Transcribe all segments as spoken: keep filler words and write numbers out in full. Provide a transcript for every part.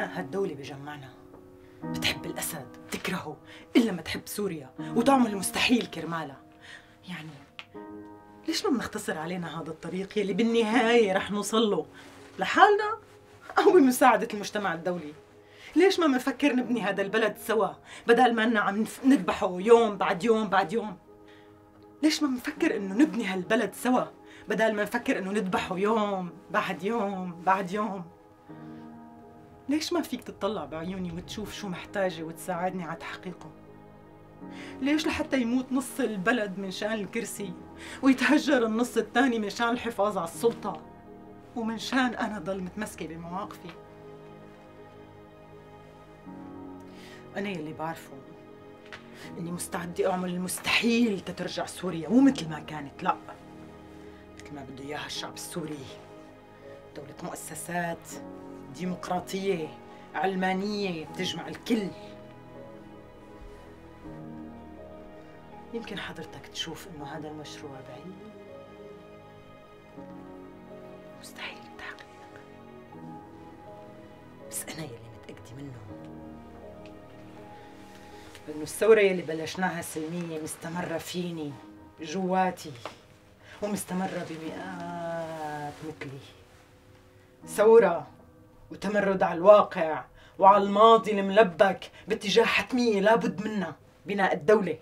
عناء هالدولة بجمعنا. بتحب الأسد، بتكرهه، إلا ما تحب سوريا وتعمل المستحيل كرمالها. يعني ليش ما بنختصر علينا هذا الطريق يلي بالنهاية رح نوصل له لحالنا أو بمساعدة المجتمع الدولي؟ ليش ما بنفكر نبني هذا البلد سوا بدل ما إننا عم نذبحه يوم بعد يوم بعد يوم؟ ليش ما بنفكر إنه نبني هالبلد سوا بدل ما نفكر إنه نذبحه يوم بعد يوم بعد يوم؟ ليش ما فيك تطلع بعيوني وتشوف شو محتاجة وتساعدني على تحقيقه؟ ليش لحتى يموت نص البلد من شان الكرسي ويتهجر النص الثاني من شان الحفاظ على السلطة ومن شان أنا ضل متمسكة بمواقفي؟ أنا يلي بعرفه إني مستعدة أعمل المستحيل تترجع سوريا مو مثل ما كانت، لأ، مثل ما بده إياها الشعب السوري، دولة مؤسسات ديمقراطية علمانية بتجمع الكل. يمكن حضرتك تشوف إنه هذا المشروع بعيد، مستحيل التحقيق، بس أنا يلي متأكدة منه إنه الثورة يلي بلشناها سلمية مستمرة فيني جواتي ومستمرة بمئات مثلي. ثورة وتمرد على الواقع وعلى الماضي الملبك باتجاه حتمية لابد منها، بناء الدولة.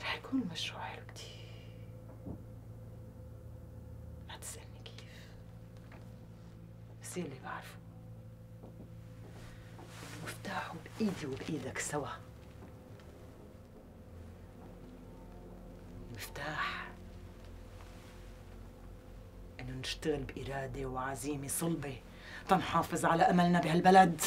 رح يكون المشروع حلو كتير، ما تسألني كيف، بس يلي بعرفه مفتاحه بإيدي وبإيدك سوا. مفتاح إنه نشتغل بإرادة وعزيمة صلبة تنحافظ على أملنا بهالبلد.